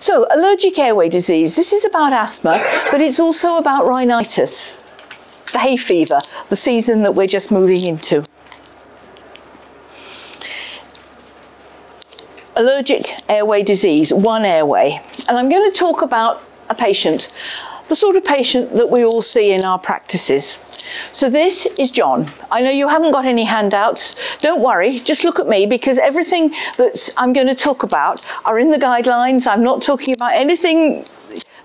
So allergic airway disease, this is about asthma, but it's also about rhinitis, the hay fever, the season that we're just moving into. Allergic airway disease, one airway. And I'm going to talk about a patient, the sort of patient that we all see in our practices. So this is John. I know you haven't got any handouts. Don't worry, just look at me, because everything that I'm going to talk about are in the guidelines. I'm not talking about anything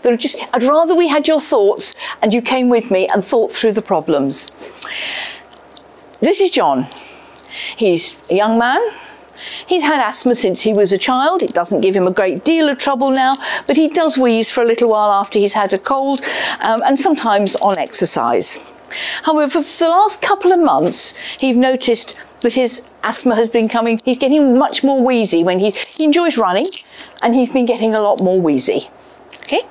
that are just, I'd rather we had your thoughts and you came with me and thought through the problems. This is John. He's a young man. He's had asthma since he was a child. It doesn't give him a great deal of trouble now, but he does wheeze for a little while after he's had a cold, and sometimes on exercise. However, for the last couple of months, he's noticed that his asthma has been coming. He's getting much more wheezy when he enjoys running, and he's been getting a lot more wheezy. Okay?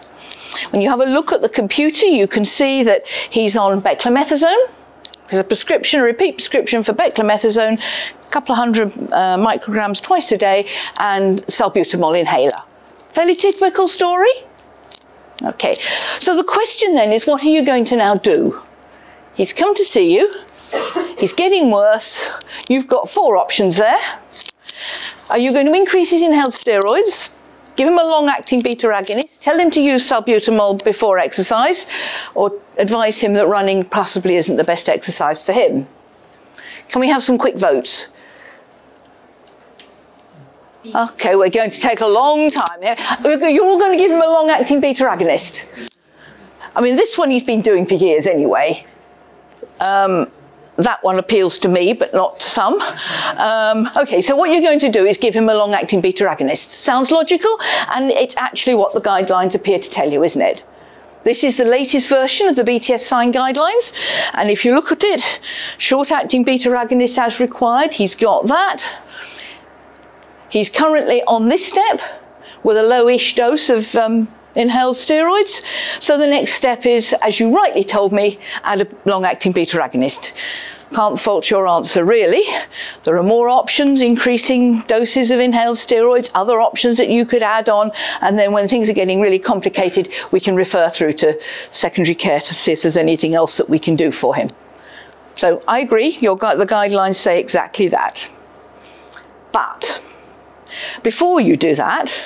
When you have a look at the computer, you can see that he's on beclomethasone. There's a prescription, a repeat prescription for beclomethasone, a couple of hundred micrograms twice a day, and salbutamol inhaler. Fairly typical story? Okay. So the question then is, what are you going to now do? He's come to see you. He's getting worse. You've got four options there. Are you going to increase his inhaled steroids? Give him a long-acting beta agonist, tell him to use salbutamol before exercise, or advise him that running possibly isn't the best exercise for him. Can we have some quick votes? Okay, we're going to take a long time here. You're all going to give him a long-acting beta agonist. I mean, this one he's been doing for years anyway. That one appeals to me, but not to some. Okay, so what you're going to do is give him a long-acting beta agonist. Sounds logical, and it's actually what the guidelines appear to tell you, isn't it? This is the latest version of the BTS SIGN guidelines, and if you look at it, short-acting beta agonist as required, he's got that. He's currently on this step with a low-ish dose of inhaled steroids. So the next step is, as you rightly told me, add a long-acting beta agonist. Can't fault your answer, really. There are more options, increasing doses of inhaled steroids, other options that you could add on, and then when things are getting really complicated, we can refer through to secondary care to see if there's anything else that we can do for him. So I agree, the guidelines say exactly that. But before you do that,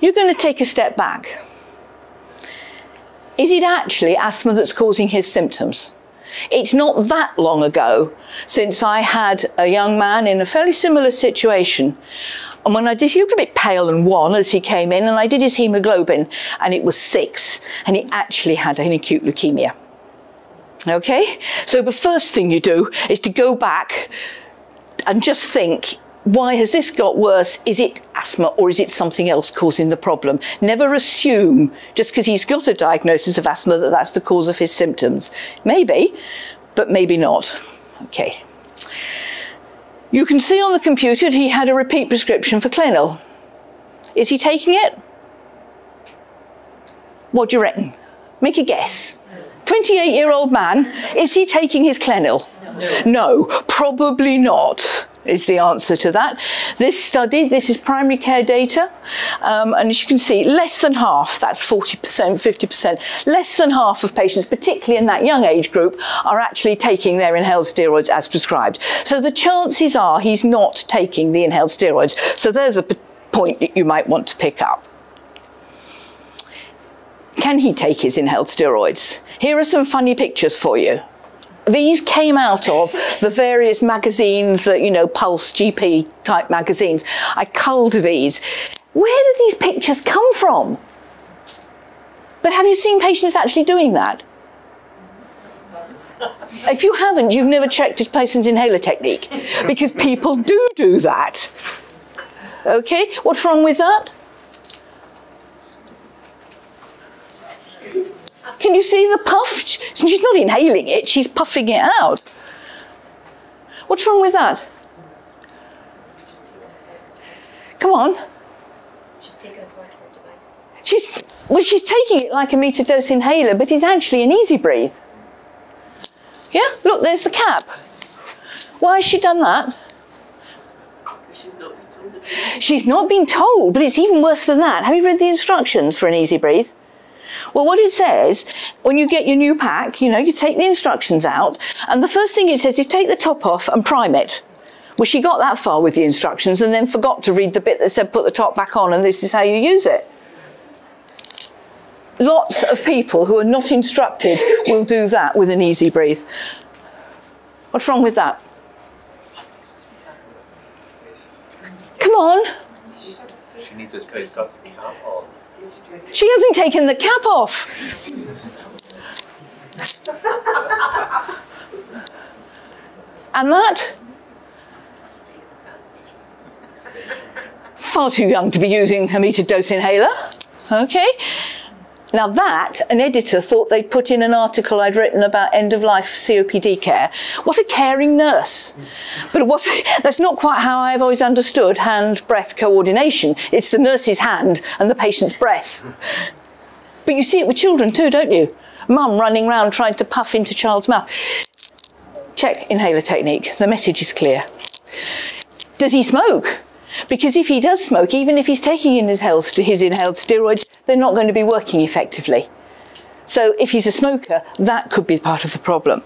you're going to take a step back. Is it actually asthma that's causing his symptoms? It's not that long ago since I had a young man in a fairly similar situation. And when I did, he looked a bit pale and wan as he came in, and I did his hemoglobin, and it was 6, and he actually had an acute leukemia. Okay? So the first thing you do is to go back and just think, why has this got worse? Is it asthma, or is it something else causing the problem? Never assume, just because he's got a diagnosis of asthma, that that's the cause of his symptoms. Maybe, but maybe not. Okay. You can see on the computer he had a repeat prescription for Clenil. Is he taking it? What do you reckon? Make a guess. 28-year-old man, is he taking his Clenil? No, probably not, is the answer to that. This study, this is primary care data, and as you can see, less than half, that's 40%, 50%, less than half of patients, particularly in that young age group, are actually taking their inhaled steroids as prescribed. So the chances are he's not taking the inhaled steroids. So there's a point that you might want to pick up. Can he take his inhaled steroids? Here are some funny pictures for you. These came out of the various magazines that, you know, Pulse, GP type magazines. I culled these. Where do these pictures come from? But have you seen patients actually doing that? If you haven't, you've never checked a patient's inhaler technique, because people do that. Okay, what's wrong with that? Can you see the puff? She's not inhaling it, she's puffing it out. What's wrong with that? Come on. She's taking it like her device. She's taking it like a meter dose inhaler, but it's actually an Easybreathe. Yeah, look, there's the cap. Why has she done that? Because she's not been told it's She's not been told, but it's even worse than that. Have you read the instructions for an Easybreathe? Well, what it says, when you get your new pack, you know, you take the instructions out, and the first thing it says is take the top off and prime it. Well, she got that far with the instructions and then forgot to read the bit that said put the top back on and this is how you use it. Lots of people who are not instructed will do that with an Easybreathe. What's wrong with that? Come on. She needs to take the cap off. She hasn't taken the cap off. And that? Far too young to be using a metered dose inhaler. Okay. Now that, an editor thought they'd put in an article I'd written about end-of-life COPD care. What a caring nurse. But what, that's not quite how I've always understood hand-breath coordination. It's the nurse's hand and the patient's breath. But you see it with children too, don't you? Mum running round trying to puff into child's mouth. Check inhaler technique. The message is clear. Does he smoke? Because if he does smoke, even if he's taking in his inhaled steroids, they're not going to be working effectively. So if he's a smoker, that could be part of the problem.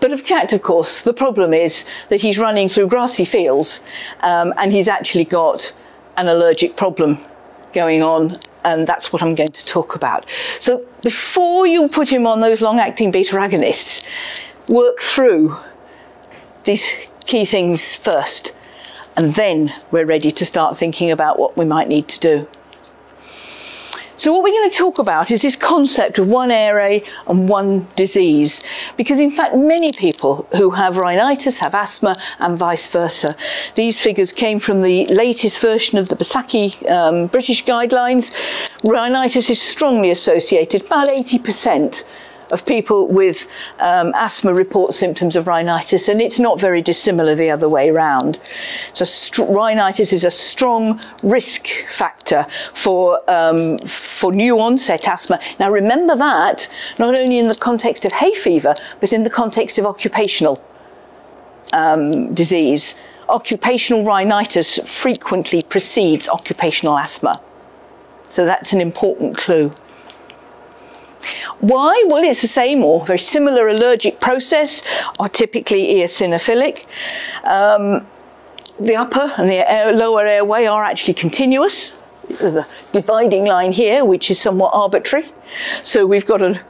But in fact, of course, the problem is that he's running through grassy fields and he's actually got an allergic problem going on, and that's what I'm going to talk about. So before you put him on those long-acting beta agonists, work through these key things first. And then we're ready to start thinking about what we might need to do. So what we're going to talk about is this concept of one area and one disease, because in fact many people who have rhinitis have asthma and vice versa. These figures came from the latest version of the BSACI British guidelines. Rhinitis is strongly associated, about 80% of people with asthma report symptoms of rhinitis, and it's not very dissimilar the other way around. So rhinitis is a strong risk factor for new onset asthma. Now remember that, not only in the context of hay fever, but in the context of occupational disease. Occupational rhinitis frequently precedes occupational asthma. So that's an important clue. Why? Well, it's the same or very similar allergic process, are typically eosinophilic. The upper and the lower airway are actually continuous. There's a dividing line here, which is somewhat arbitrary. So we've got a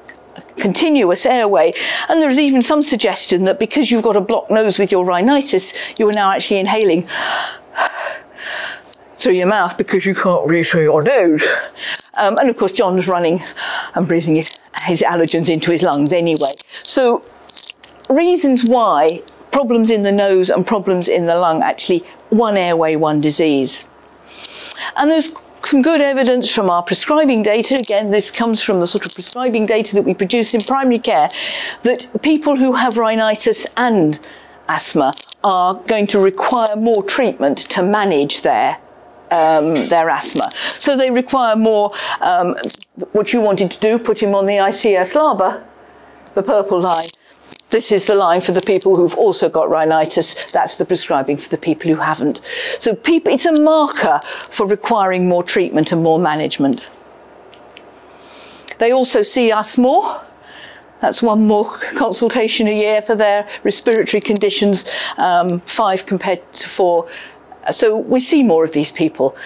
continuous airway. And there's even some suggestion that because you've got a blocked nose with your rhinitis, you are now actually inhaling through your mouth because you can't breathe through your nose. And of course, John was running and breathing his allergens into his lungs anyway. So reasons why problems in the nose and problems in the lung, actually one airway, one disease. And there's some good evidence from our prescribing data. Again, this comes from the sort of prescribing data that we produce in primary care, that people who have rhinitis and asthma are going to require more treatment to manage their asthma. So they require more, what you wanted to do, put him on the ICS LABA, the purple line. This is the line for the people who've also got rhinitis. That's the prescribing for the people who haven't. So people, it's a marker for requiring more treatment and more management. They also see us more. That's one more consultation a year for their respiratory conditions, 5 compared to 4. So we see more of these people.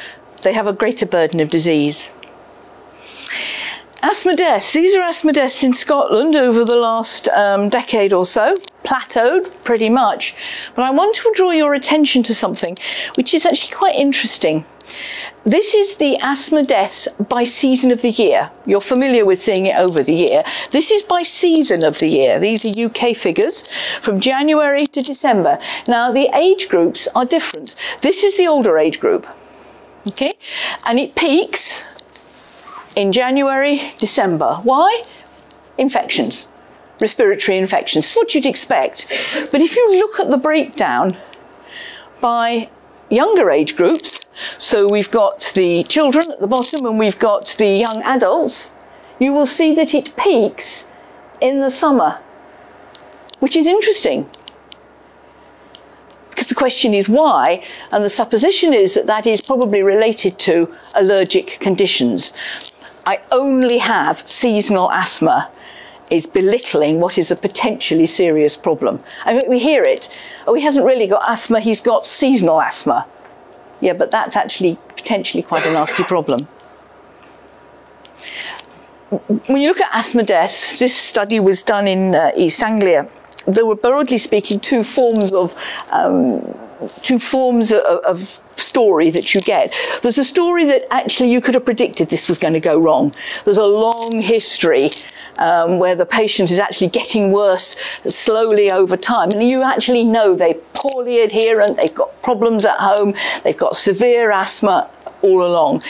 They have a greater burden of disease. Asthma deaths. These are asthma deaths in Scotland over the last decade or so, plateaued pretty much. But I want to draw your attention to something which is actually quite interesting. This is the asthma deaths by season of the year. You're familiar with seeing it over the year. This is by season of the year. These are UK figures from January to December. Now, the age groups are different. This is the older age group, okay? And it peaks in January, December. Why? Infections, respiratory infections. It's what you'd expect. But if you look at the breakdown by younger age groups, so we've got the children at the bottom and we've got the young adults, you will see that it peaks in the summer, which is interesting because the question is why, and the supposition is that that is probably related to allergic conditions. I only have seasonal asthma is belittling what is a potentially serious problem. I mean, we hear it, oh, he hasn't really got asthma, he's got seasonal asthma. Yeah, but that's actually potentially quite a nasty problem. When you look at asthma deaths, this study was done in East Anglia. There were, broadly speaking, two forms of story that you get. There's a story that actually you could have predicted this was going to go wrong. There's a long history where the patient is actually getting worse slowly over time, and you actually know they're poorly adherent, they've got problems at home, they've got severe asthma all along,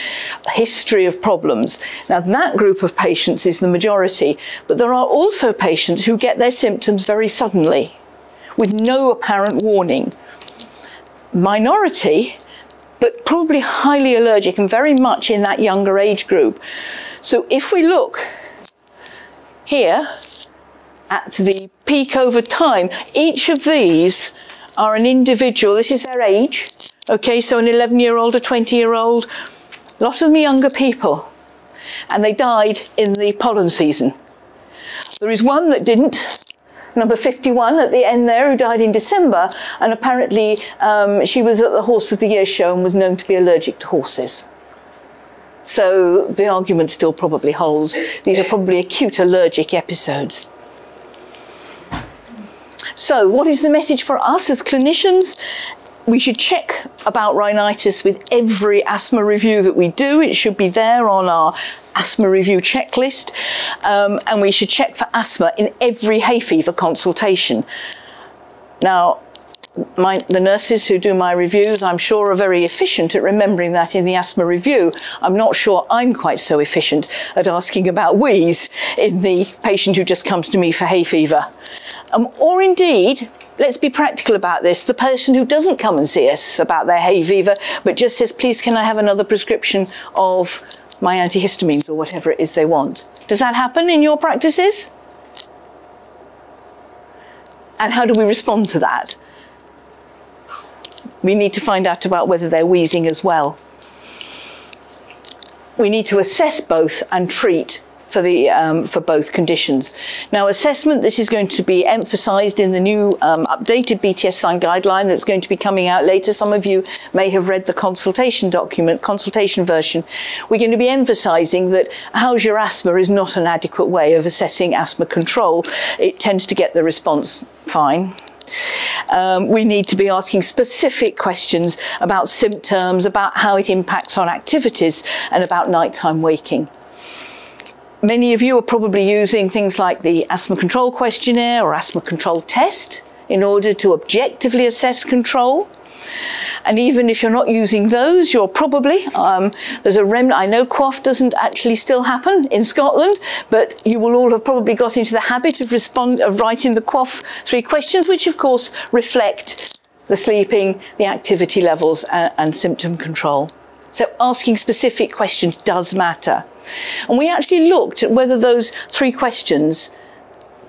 a history of problems. Now that group of patients is the majority, but there are also patients who get their symptoms very suddenly with no apparent warning. Minority, but probably highly allergic and very much in that younger age group. So if we look here at the peak over time, each of these are an individual. This is their age. Okay, so an 11-year-old, a 20-year-old, a lot of them younger people, and they died in the pollen season. There is one that didn't, number 51 at the end there, who died in December, and apparently she was at the Horse of the Year show and was known to be allergic to horses. So the argument still probably holds. These are probably acute allergic episodes. So what is the message for us as clinicians? We should check about rhinitis with every asthma review that we do. It should be there on our asthma review checklist, and we should check for asthma in every hay fever consultation. Now, the nurses who do my reviews, I'm sure, are very efficient at remembering that in the asthma review. I'm not sure I'm quite so efficient at asking about wheeze in the patient who just comes to me for hay fever. Or indeed, let's be practical about this, the person who doesn't come and see us about their hay fever, but just says, please, can I have another prescription of my antihistamines or whatever it is they want. Does that happen in your practices? And how do we respond to that? We need to find out about whether they're wheezing as well. We need to assess both and treat for both conditions. Now assessment, this is going to be emphasised in the new updated BTS SIGN guideline that's going to be coming out later. Some of you may have read the consultation document, consultation version. We're going to be emphasising that how's your asthma is not an adequate way of assessing asthma control. It tends to get the response fine. We need to be asking specific questions about symptoms, about how it impacts on activities, and about nighttime waking. Many of you are probably using things like the Asthma Control Questionnaire or Asthma Control Test in order to objectively assess control. And even if you're not using those, you're probably, there's a remnant, I know COIF doesn't actually still happen in Scotland, but you will all have probably got into the habit of writing the COIF 3 questions, which of course reflect the sleeping, the activity levels and symptom control. So asking specific questions does matter. And we actually looked at whether those 3 questions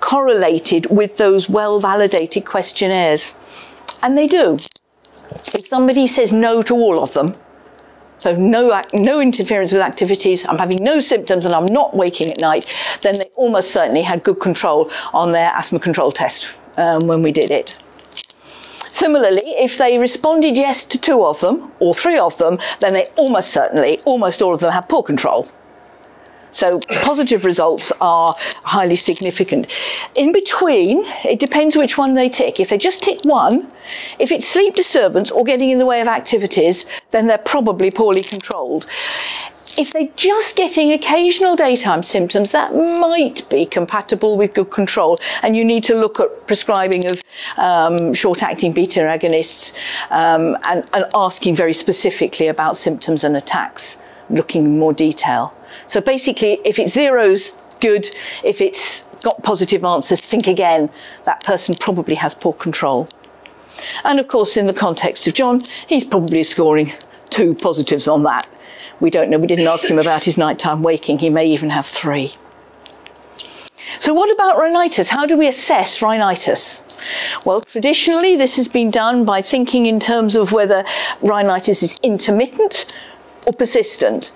correlated with those well-validated questionnaires. And they do. If somebody says no to all of them, so no interference with activities, I'm having no symptoms and I'm not waking at night, then they almost certainly had good control on their asthma control test when we did it. Similarly, if they responded yes to 2 of them or 3 of them, then they almost certainly, almost all of them had poor control. So positive results are highly significant. In between, it depends which one they tick. If they just tick one, if it's sleep disturbance or getting in the way of activities, then they're probably poorly controlled. If they're just getting occasional daytime symptoms, that might be compatible with good control, and you need to look at prescribing of short-acting beta agonists and asking very specifically about symptoms and attacks, looking in more detail. So basically, if it's zeros, good. If it's got positive answers, think again. That person probably has poor control. And of course, in the context of John, he's probably scoring 2 positives on that. We don't know. We didn't ask him about his nighttime waking. He may even have 3. So what about rhinitis? How do we assess rhinitis? Well, traditionally this has been done by thinking in terms of whether rhinitis is intermittent or persistent.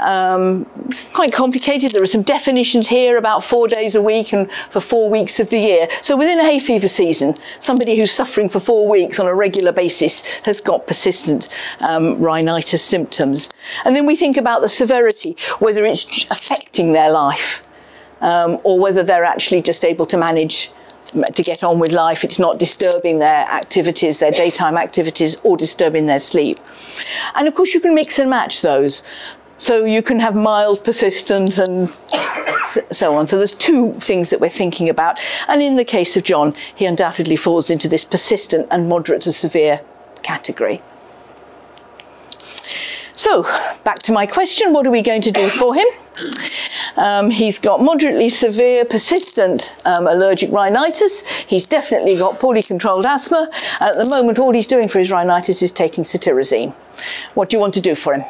It's quite complicated. There are some definitions here about 4 days a week and for 4 weeks of the year. So within a hay fever season, somebody who's suffering for 4 weeks on a regular basis has got persistent rhinitis symptoms. And then we think about the severity, whether it's affecting their life or whether they're actually just able to manage to get on with life. It's not disturbing their activities, their daytime activities, or disturbing their sleep. And of course you can mix and match those. So you can have mild, persistent, and so on. So there's two things that we're thinking about. And in the case of John, he undoubtedly falls into this persistent and moderate to severe category. So back to my question, what are we going to do for him? He's got moderately severe, persistent allergic rhinitis. He's definitely got poorly controlled asthma. At the moment, all he's doing for his rhinitis is taking cetirizine. What do you want to do for him?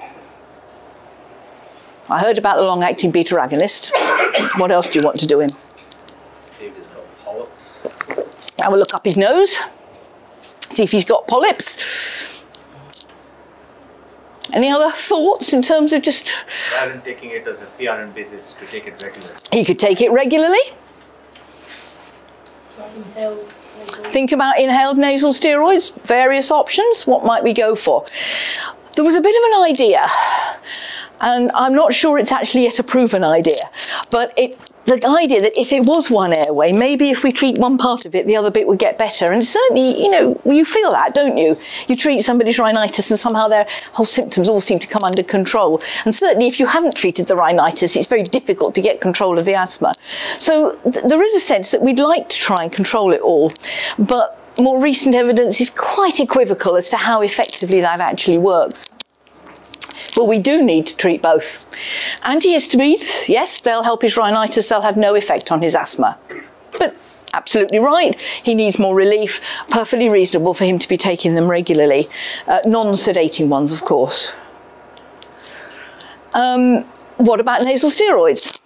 I heard about the long-acting beta agonist. What else do you want to do him? See if there's no polyps. Now we'll look up his nose, see if he's got polyps. Any other thoughts in terms of just... rather than taking it as a PRN basis, to take it regularly. He could take it regularly. Think about inhaled nasal steroids, various options. What might we go for? There was a bit of an idea, and I'm not sure it's actually yet a proven idea, but it's the idea that if it was one airway, maybe if we treat one part of it, the other bit would get better. And certainly, you know, you feel that, don't you? You treat somebody's rhinitis and somehow their whole symptoms all seem to come under control. And certainly if you haven't treated the rhinitis, it's very difficult to get control of the asthma. So there is a sense that we'd like to try and control it all, but more recent evidence is quite equivocal as to how effectively that actually works. Well, we do need to treat both. Antihistamines, yes, they'll help his rhinitis, they'll have no effect on his asthma. But absolutely right, he needs more relief, perfectly reasonable for him to be taking them regularly. Non-sedating ones, of course. What about nasal steroids?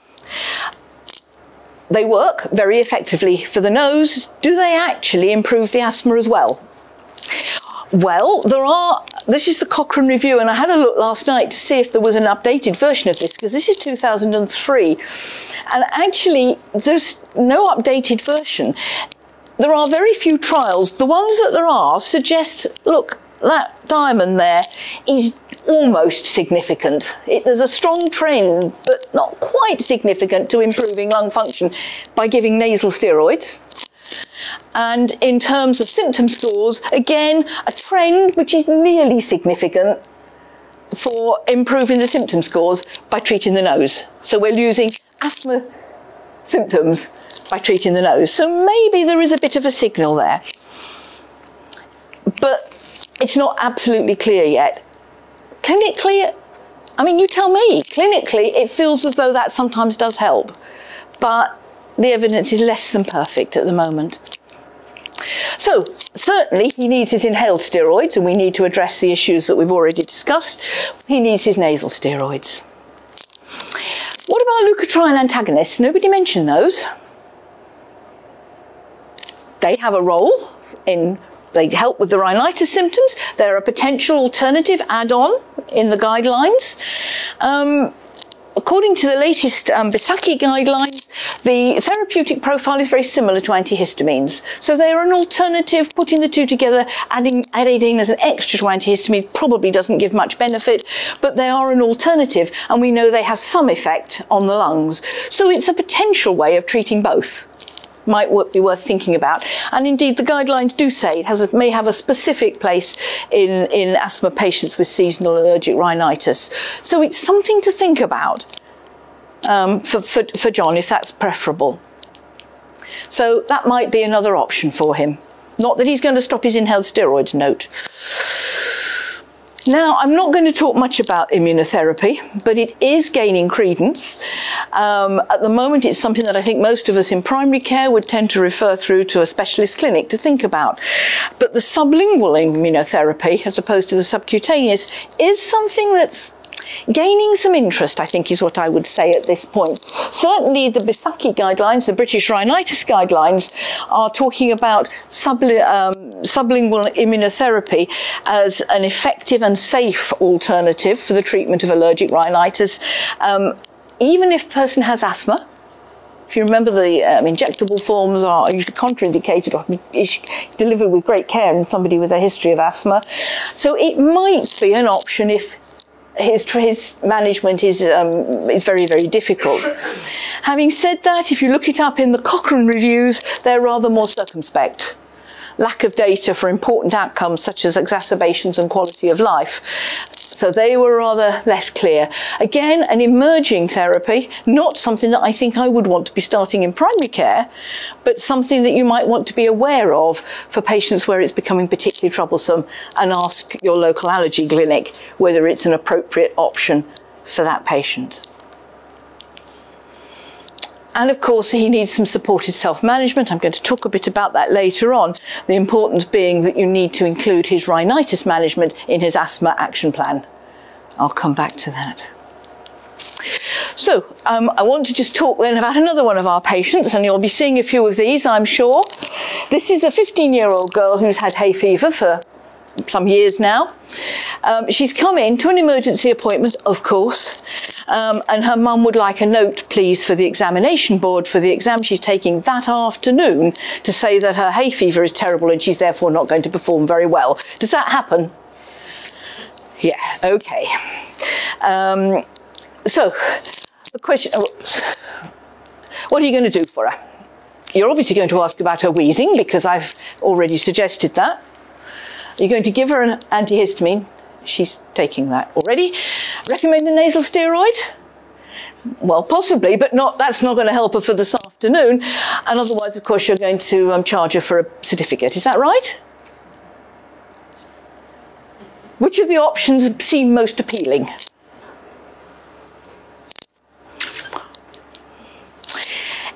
They work very effectively for the nose. Do they actually improve the asthma as well? Well, there are, this is the Cochrane review, and I had a look last night to see if there was an updated version of this, because this is 2003, and actually there's no updated version. There are very few trials. The ones that there are suggest, look, that diamond there is almost significant. There's a strong trend, but not quite significant, to improving lung function by giving nasal steroids. And in terms of symptom scores, again, a trend which is nearly significant for improving the symptom scores by treating the nose. So we're losing asthma symptoms by treating the nose. So maybe there is a bit of a signal there, but it's not absolutely clear yet. Clinically, I mean, you tell me, clinically, it feels as though that sometimes does help, but the evidence is less than perfect at the moment. So certainly he needs his inhaled steroids, and we need to address the issues that we've already discussed. He needs his nasal steroids. What about leukotriene antagonists? Nobody mentioned those. They have a role in, they help with the rhinitis symptoms. They're a potential alternative add-on in the guidelines. According to the latest BSACI guidelines, the therapeutic profile is very similar to antihistamines. So they're an alternative. Putting the two together, adding iodine as an extra to antihistamines probably doesn't give much benefit, but they are an alternative, and we know they have some effect on the lungs. So it's a potential way of treating both. Might be worth thinking about. And indeed, the guidelines do say it has a, may have a specific place in asthma patients with seasonal allergic rhinitis. So it's something to think about for John, if that's preferable. So that might be another option for him. Not that he's going to stop his inhaled steroids, note. Now, I'm not going to talk much about immunotherapy, but it is gaining credence. At the moment, it's something that I think most of us in primary care would tend to refer through to a specialist clinic to think about. But the sublingual immunotherapy, as opposed to the subcutaneous, is something that's gaining some interest, I think is what I would say at this point. Certainly the BSACI guidelines, the British rhinitis guidelines, are talking about sublingual immunotherapy as an effective and safe alternative for the treatment of allergic rhinitis, even if a person has asthma. If you remember, the injectable forms are usually contraindicated or delivered with great care in somebody with a history of asthma. So it might be an option if his management is very, very difficult. Having said that, if you look it up in the Cochrane reviews, they're rather more circumspect. Lack of data for important outcomes such as exacerbations and quality of life. So they were rather less clear. Again, an emerging therapy, not something that I think I would want to be starting in primary care, but something that you might want to be aware of for patients where it's becoming particularly troublesome, and ask your local allergy clinic whether it's an appropriate option for that patient. And of course, he needs some supported self-management. I'm going to talk a bit about that later on, the importance being that you need to include his rhinitis management in his asthma action plan. I'll come back to that. So I want to just talk then about another one of our patients, and you'll be seeing a few of these, I'm sure. This is a 15-year-old girl who's had hay fever for some years now. She's come in to an emergency appointment, of course, and her mum would like a note, please, for the examination board for the exam she's taking that afternoon to say that her hay fever is terrible and she's therefore not going to perform very well. Does that happen? Yeah, okay. So the question, what are you going to do for her? You're obviously going to ask about her wheezing, because I've already suggested that. You're going to give her an antihistamine. She's taking that already. Recommend a nasal steroid? Well, possibly, but that's not going to help her for this afternoon. And otherwise, of course, you're going to charge her for a certificate. Is that right? Which of the options seem most appealing?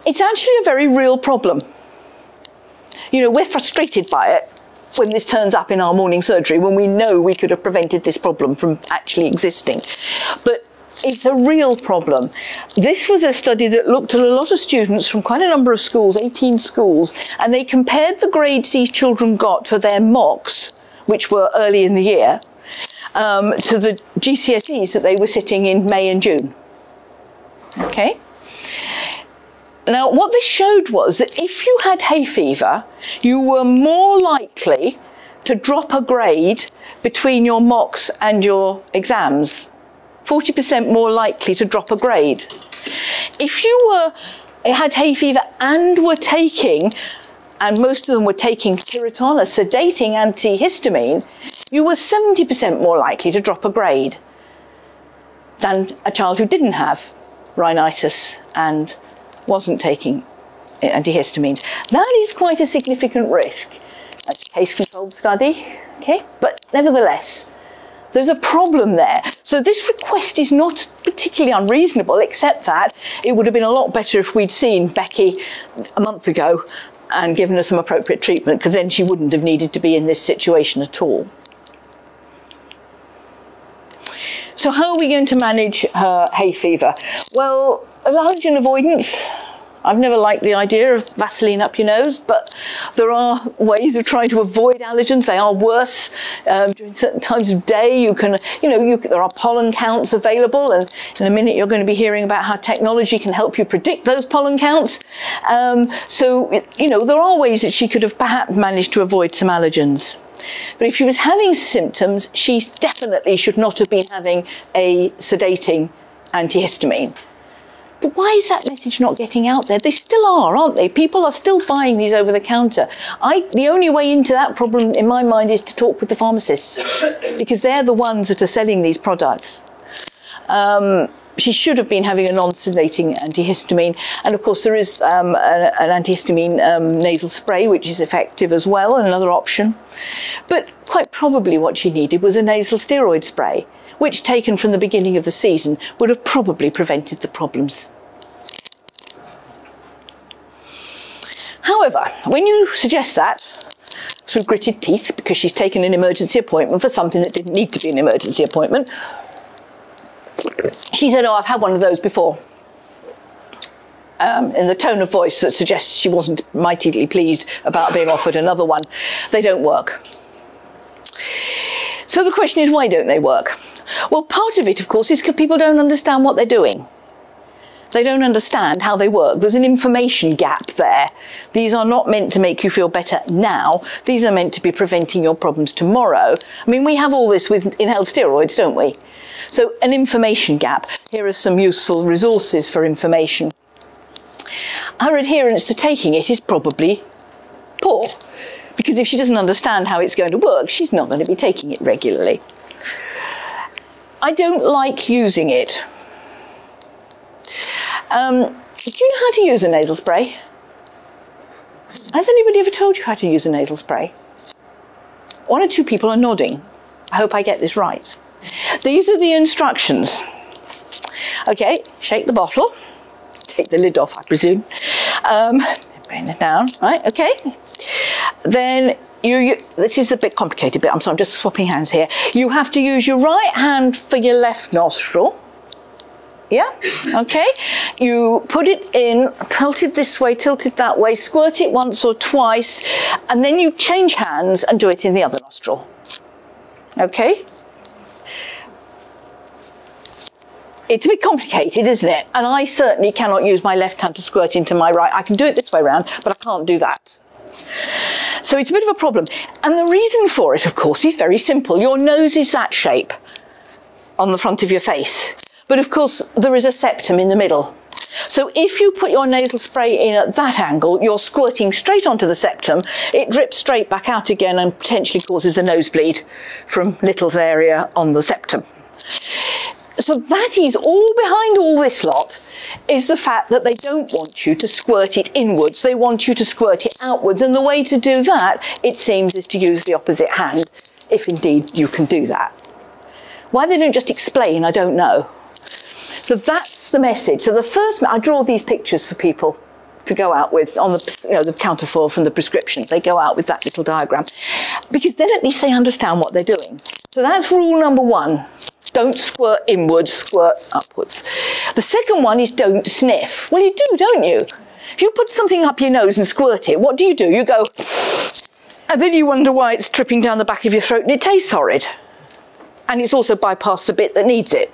It's actually a very real problem. You know, we're frustrated by it when this turns up in our morning surgery, when we know we could have prevented this problem from actually existing. But it's a real problem. This was a study that looked at a lot of students from quite a number of schools, 18 schools, and they compared the grades these children got for their mocks, which were early in the year, to the GCSEs that they were sitting in May and June. Okay? Now, what this showed was that if you had hay fever, you were more likely to drop a grade between your mocks and your exams. 40% more likely to drop a grade. If you had hay fever and were taking, and most of them were taking Piriton, a sedating antihistamine, you were 70% more likely to drop a grade than a child who didn't have rhinitis and wasn't taking antihistamines. That is quite a significant risk. That's a case-controlled study, okay? But nevertheless, there's a problem there. So this request is not particularly unreasonable, except that it would have been a lot better if we'd seen Becky a month ago and given her some appropriate treatment, because then she wouldn't have needed to be in this situation at all. So how are we going to manage her hay fever? Well, allergen avoidance. I've never liked the idea of Vaseline up your nose, but there are ways of trying to avoid allergens. They are worse during certain times of day. You can, there are pollen counts available, and in a minute you're going to be hearing about how technology can help you predict those pollen counts. So, there are ways that she could have perhaps managed to avoid some allergens. But if she was having symptoms, she definitely should not have been having a sedating antihistamine. But why is that message not getting out there? They still are, aren't they? People are still buying these over the counter. The only way into that problem, in my mind, is to talk with the pharmacists, because they're the ones that are selling these products. She should have been having a non-sedating antihistamine. And of course, there is an antihistamine nasal spray, which is effective as well, another option. But quite probably what she needed was a nasal steroid spray, which, taken from the beginning of the season, would have probably prevented the problems. However, when you suggest that, through gritted teeth, because she's taken an emergency appointment for something that didn't need to be an emergency appointment, she said, oh, I've had one of those before. in the tone of voice that suggests she wasn't mightily pleased about being offered another one. They don't work. So the question is, why don't they work? Well, part of it, of course, is because people don't understand what they're doing. They don't understand how they work. There's an information gap there. These are not meant to make you feel better now. These are meant to be preventing your problems tomorrow. I mean, we have all this with inhaled steroids, don't we? So an information gap. Here are some useful resources for information. Her adherence to taking it is probably poor, because if she doesn't understand how it's going to work, she's not going to be taking it regularly. I don't like using it. Do you know how to use a nasal spray? Has anybody ever told you how to use a nasal spray? One or two people are nodding. I hope I get this right. These are the instructions. Okay, shake the bottle. Take the lid off, I presume. Bring it down, right, okay. Then you this is the bit complicated bit, I'm sorry, I'm just swapping hands here. You have to use your right hand for your left nostril. Yeah, okay. You put it in, tilted this way, tilted that way, squirt it once or twice, and then you change hands and do it in the other nostril. Okay? It's a bit complicated, isn't it? And I certainly cannot use my left hand to squirt into my right. I can do it this way around, but I can't do that. So it's a bit of a problem. And the reason for it, of course, is very simple. Your nose is that shape on the front of your face. But of course, there is a septum in the middle. So if you put your nasal spray in at that angle, you're squirting straight onto the septum. It drips straight back out again and potentially causes a nosebleed from Little's area on the septum. So that is all behind all this lot, is the fact that they don't want you to squirt it inwards. They want you to squirt it outwards. And the way to do that, it seems, is to use the opposite hand, if indeed you can do that. Why they don't just explain, I don't know. So that's the message. So the first, I draw these pictures for people to go out with on the, you know, the counterfoil from the prescription. They go out with that little diagram because then at least they understand what they're doing. So that's rule number one. Don't squirt inwards, squirt upwards. The second one is don't sniff. Well, you do, don't you? If you put something up your nose and squirt it, what do? You go, and then you wonder why it's dripping down the back of your throat and it tastes horrid. And it's also bypassed the bit that needs it.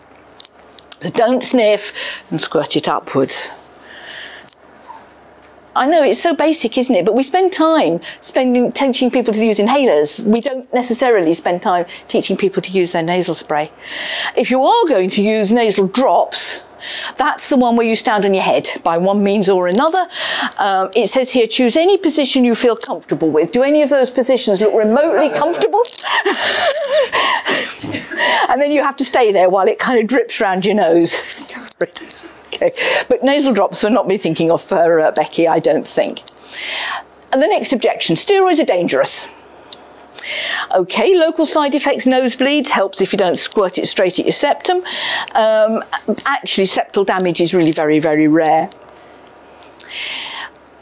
So don't sniff and squirt it upwards. I know it's so basic, isn't it? But we spend time teaching people to use inhalers. We don't necessarily spend time teaching people to use their nasal spray. If you are going to use nasal drops, that's the one where you stand on your head by one means or another. It says here, choose any position you feel comfortable with. Do any of those positions look remotely comfortable? And then you have to stay there while it kind of drips round your nose. Okay. But nasal drops will not be thinking of for Becky, I don't think. And the next objection, steroids are dangerous. Okay, local side effects, nosebleeds, helps if you don't squirt it straight at your septum. Actually, septal damage is really very, very rare.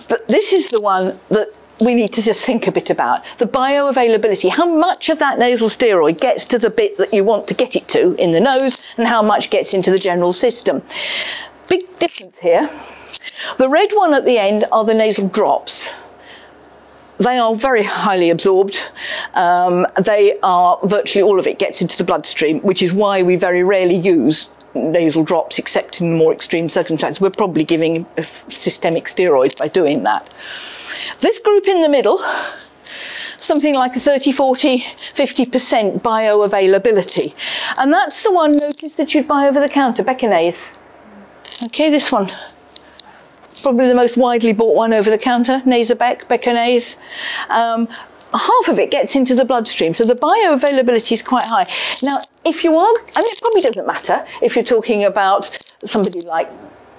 But this is the one that we need to just think a bit about. The bioavailability, how much of that nasal steroid gets to the bit that you want to get it to in the nose and how much gets into the general system. Big difference here. The red one at the end are the nasal drops. They are very highly absorbed. They are, virtually all of it gets into the bloodstream, which is why we very rarely use nasal drops except in more extreme circumstances. We're probably giving systemic steroids by doing that. This group in the middle, something like a 30, 40, 50% bioavailability. And that's the one, notice, that you'd buy over the counter, Beconase. Okay, this one. Probably the most widely bought one over the counter, Nasacort, Beconase. Half of it gets into the bloodstream, so the bioavailability is quite high. Now, if you are, I mean, it probably doesn't matter if you're talking about somebody like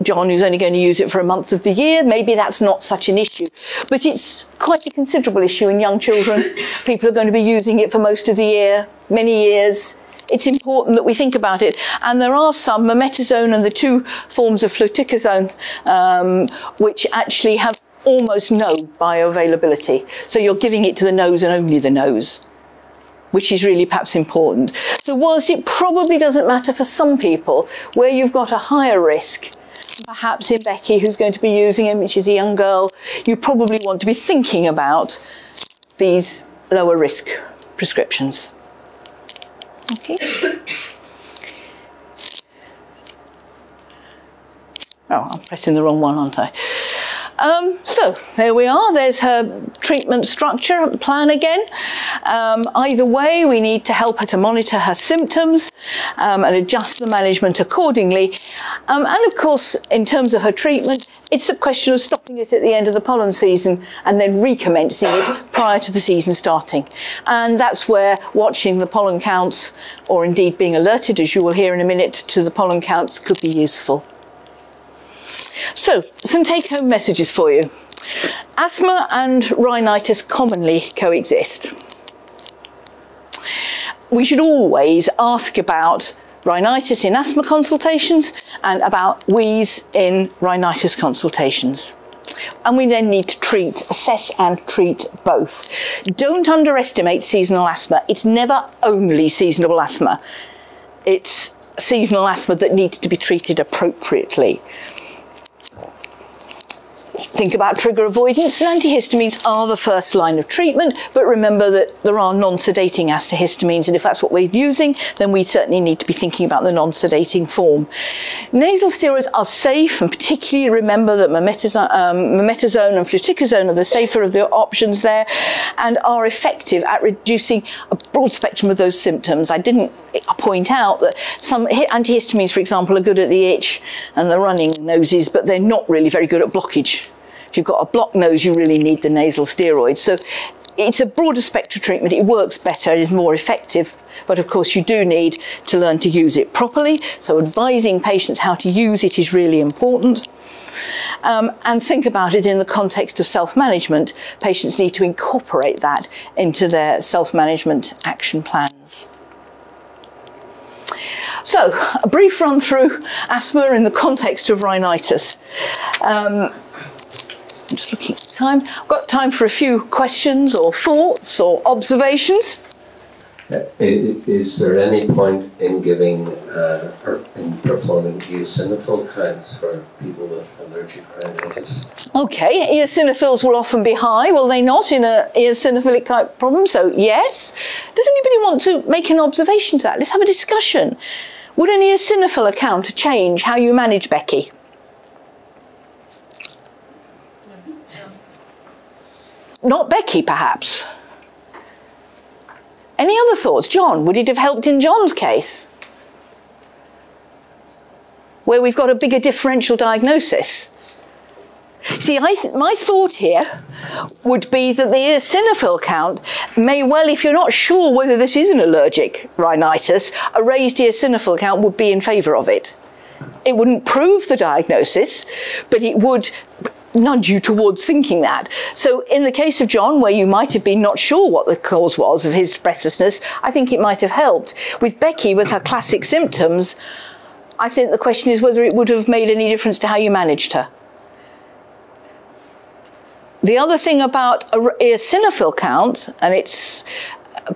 John, who's only going to use it for a month of the year, maybe that's not such an issue. But it's quite a considerable issue in young children. People are going to be using it for most of the year, many years. It's important that we think about it. And there are some, mometasone and the two forms of fluticasone, which actually have almost no bioavailability. So you're giving it to the nose and only the nose, which is really perhaps important. So whilst it probably doesn't matter for some people, where you've got a higher risk, perhaps in Becky, who's going to be using them, and she's a young girl, you probably want to be thinking about these lower risk prescriptions. Okay. Oh, I'm pressing the wrong one, aren't I? So there we are. There's her treatment structure plan again. Either way, we need to help her to monitor her symptoms and adjust the management accordingly. And of course, in terms of her treatment, it's a question of stopping it at the end of the pollen season and then recommencing it prior to the season starting. And that's where watching the pollen counts, or indeed being alerted, as you will hear in a minute, to the pollen counts could be useful. So, some take-home messages for you. Asthma and rhinitis commonly coexist. We should always ask about rhinitis in asthma consultations and about wheeze in rhinitis consultations. And we then need to assess and treat both. Don't underestimate seasonal asthma. It's never only seasonal asthma. It's seasonal asthma that needs to be treated appropriately. Think about trigger avoidance, and antihistamines are the first line of treatment, but remember that there are non-sedating antihistamines, and if that's what we're using, then we certainly need to be thinking about the non-sedating form. Nasal steroids are safe, and particularly remember that mometasone and fluticasone are the safer of the options there, and are effective at reducing a broad spectrum of those symptoms. I didn't point out that some antihistamines, for example, are good at the itch and the running noses, but they're not really very good at blockage. If you've got a blocked nose, you really need the nasal steroids. So it's a broader spectrum treatment. It works better, it is more effective, but of course you do need to learn to use it properly. So advising patients how to use it is really important. And think about it in the context of self-management. Patients need to incorporate that into their self-management action plans. So a brief run through asthma in the context of rhinitis. I'm just looking at time. I've got time for a few questions or thoughts or observations. Is there any point in giving or in performing eosinophil counts for people with allergic rhinitis? Okay, eosinophils will often be high, will they not, in an eosinophilic type problem? So yes. Does anybody want to make an observation to that? Let's have a discussion. Would an eosinophil count change how you manage Becky? Not Becky, perhaps. Any other thoughts? John, would it have helped in John's case? Where we've got a bigger differential diagnosis. See, my thought here would be that the eosinophil count may well, if you're not sure whether this is an allergic rhinitis, a raised eosinophil count would be in favour of it. It wouldn't prove the diagnosis, but it would nudge you towards thinking that. So in the case of John, where you might have been not sure what the cause was of his breathlessness, I think it might have helped. With Becky, with her classic symptoms, I think the question is whether it would have made any difference to how you managed her. The other thing about an eosinophil count, and it's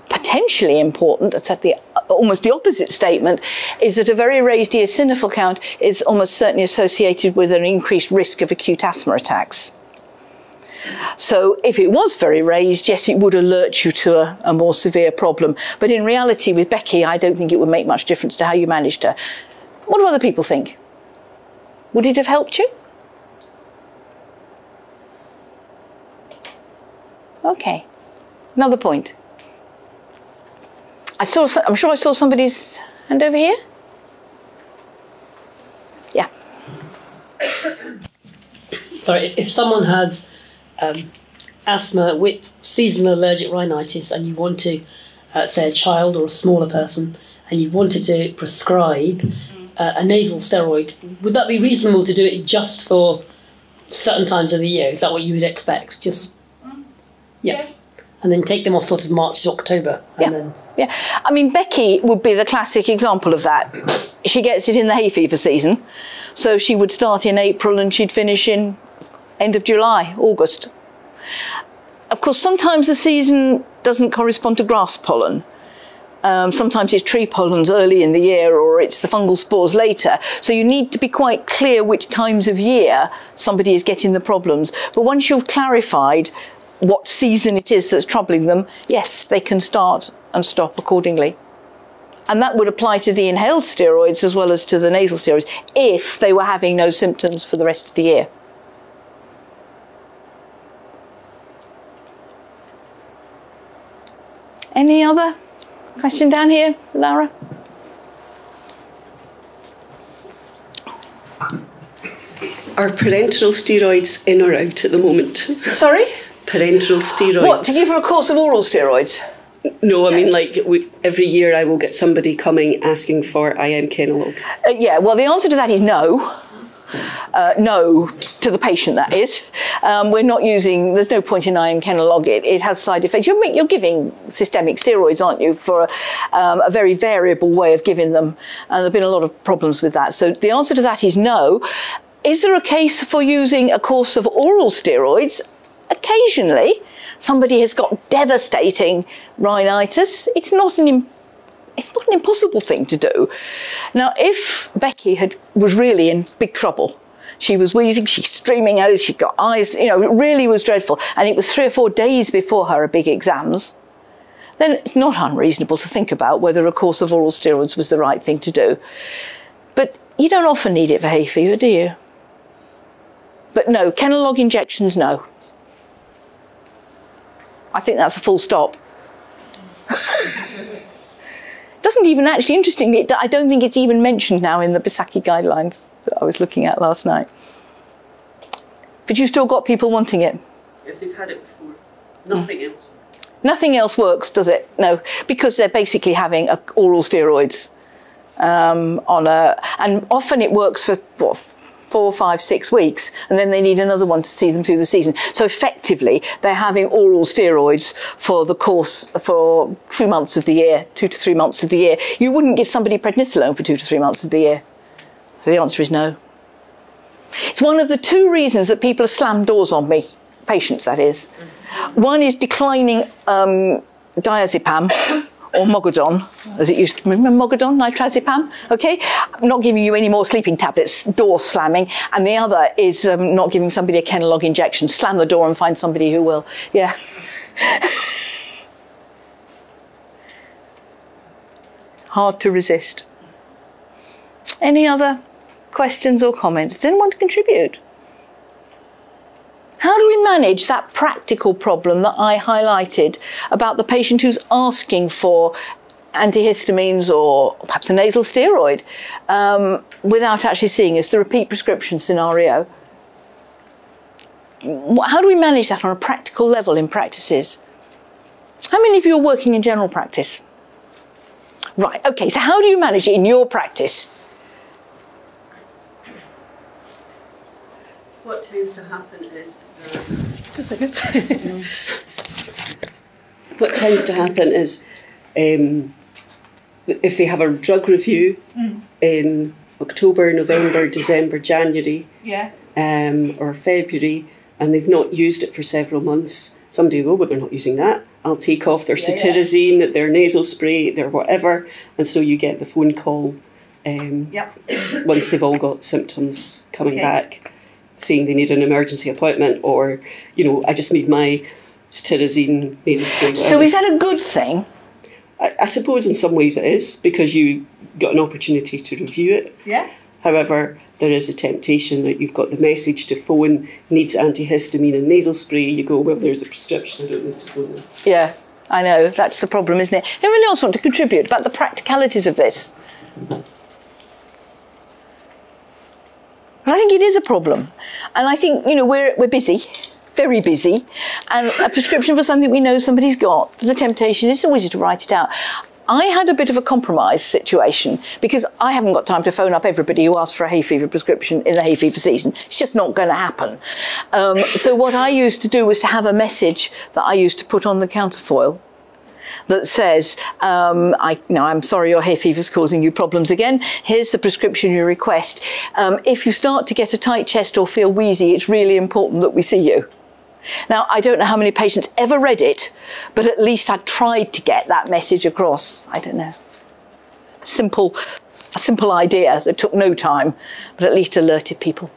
potentially important, that's at the almost the opposite statement, is that a very raised eosinophil count is almost certainly associated with an increased risk of acute asthma attacks. So if it was very raised, yes, it would alert you to a more severe problem. But in reality, with Becky, I don't think it would make much difference to how you managed her. What do other people think? Would it have helped you? Okay, another point. I'm sure I saw somebody's hand over here. Yeah. Sorry, if someone has asthma with seasonal allergic rhinitis and you want to, say a child or a smaller person, and you wanted to prescribe a nasal steroid, would that be reasonable to do it just for certain times of the year? Is that what you would expect? Just, yeah. And then take them off sort of March to October. And yeah. Then yeah, I mean, Becky would be the classic example of that. She gets it in the hay fever season. So she would start in April and she'd finish in end of July, August. Of course, sometimes the season doesn't correspond to grass pollen. Sometimes it's tree pollens early in the year, or it's the fungal spores later. So you need to be quite clear which times of year somebody is getting the problems. But once you've clarified what season it is that's troubling them, yes, they can start and stop accordingly. And that would apply to the inhaled steroids as well as to the nasal steroids if they were having no symptoms for the rest of the year. Any other question down here, Lara? Are parenteral steroids in or out at the moment? Sorry? Parenteral steroids. What, to give her a course of oral steroids? No, I mean, like, every year I will get somebody coming asking for IM Kenalog. Yeah, well, the answer to that is no. No to the patient, that is. We're not using, there's no point in IM Kenalog. It has side effects. You're giving systemic steroids, aren't you, for a very variable way of giving them. And there have been a lot of problems with that. So the answer to that is no. Is there a case for using a course of oral steroids? Occasionally. Somebody has got devastating rhinitis. It's not an impossible thing to do. Now, if Becky was really in big trouble, she was wheezing, she's streaming out, she'd got eyes, you know, it really was dreadful, and it was 3 or 4 days before her big exams, then it's not unreasonable to think about whether a course of oral steroids was the right thing to do. But you don't often need it for hay fever, do you? But no, Kenalog injections, no. I think that's a full stop. Doesn't even actually, interestingly, I don't think it's even mentioned now in the BSACI guidelines that I was looking at last night. But you've still got people wanting it? Yes, they've had it before. Nothing else. Nothing else works, does it? No, because they're basically having oral steroids and often it works for, what, 4, 5, 6 weeks, and then they need another one to see them through the season. So effectively, they're having oral steroids for the course for 2 months of the year, 2 to 3 months of the year. You wouldn't give somebody prednisolone for 2 to 3 months of the year. So the answer is no. It's one of the two reasons that people have slammed doors on me, patients that is. One is declining diazepam, or Mogadon, as it used to be. Remember Mogadon, Nitrazepam? Okay, I'm not giving you any more sleeping tablets, door slamming. And the other is not giving somebody a Kenalog injection. Slam the door and find somebody who will. Yeah. Hard to resist. Any other questions or comments? Does anyone want to contribute? How do we manage that practical problem that I highlighted about the patient who's asking for antihistamines or perhaps a nasal steroid without actually seeing us, the repeat prescription scenario? How do we manage that on a practical level in practices? How many of you are working in general practice? Right, okay, so how do you manage it in your practice? What tends to happen is if they have a drug review in October, November, December, January, or February, and they've not used it for several months, somebody will go, well, they're not using that. I'll take off their cetirizine, their nasal spray, their whatever, and so you get the phone call once they've all got symptoms coming back, saying they need an emergency appointment, or, you know, I just need my cetirizine nasal spray. So is that a good thing? I suppose in some ways it is, because you got an opportunity to review it. Yeah. However, there is a temptation that you've got the message to phone, needs antihistamine and nasal spray, you go, well, there's a prescription, I don't need to phone them. Yeah, I know, that's the problem, isn't it? Anyone else want to contribute about the practicalities of this? I think it is a problem. And I think, you know, we're busy, very busy, and a prescription for something we know somebody's got, the temptation is always to write it out. I had a bit of a compromise situation because I haven't got time to phone up everybody who asks for a hay fever prescription in the hay fever season. It's just not going to happen. So what I used to do was to have a message that I used to put on the counterfoil that says, I'm sorry your hay fever's causing you problems again. Here's the prescription you request. If you start to get a tight chest or feel wheezy, it's really important that we see you. Now, I don't know how many patients ever read it, but at least I tried to get that message across. I don't know. A simple idea that took no time, but at least alerted people.